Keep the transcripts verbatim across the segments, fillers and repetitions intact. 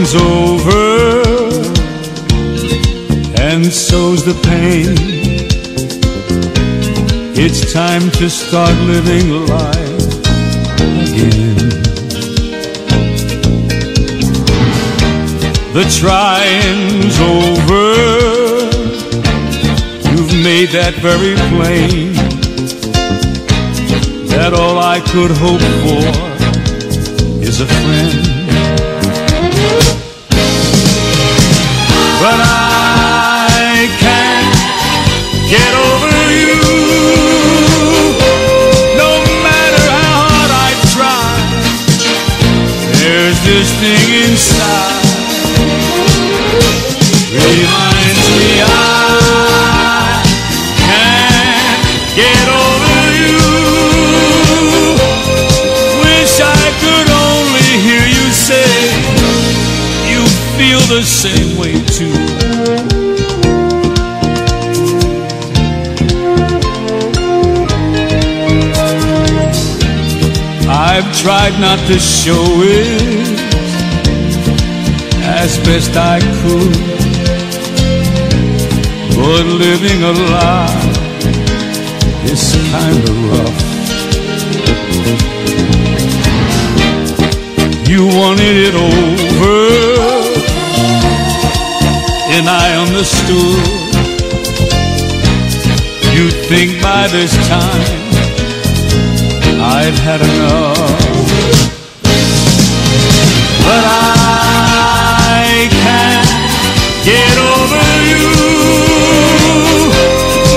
runs over and so's the pain. It's time to start living life again. The triumph's over, you've made that very plain. That all I could hope for is a friend. But I can't get over you, no matter how hard I try. There's this thing inside, reminds me I can't get over you. Wish I could only hear you say you feel the same way too. I've tried not to show it as best I could, but living a lie is kind of rough. You wanted it over, and I understood. You'd think by this time I'd had enough. But I can't get over you,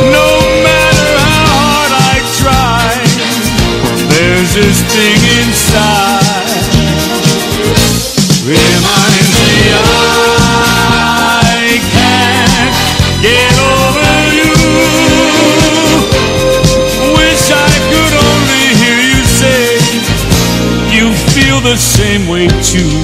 no matter how hard I try. There's this thing inside, reminds me I can't get over you. Wish I could only hear you say you feel the same way too.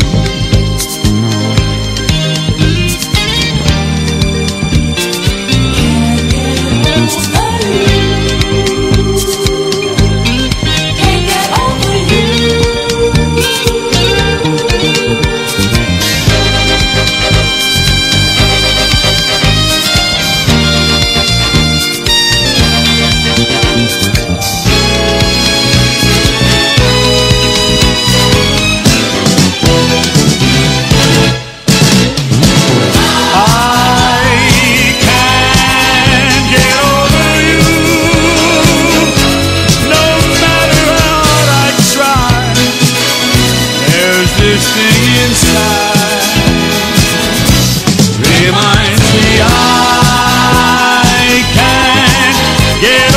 Reminds me I can't get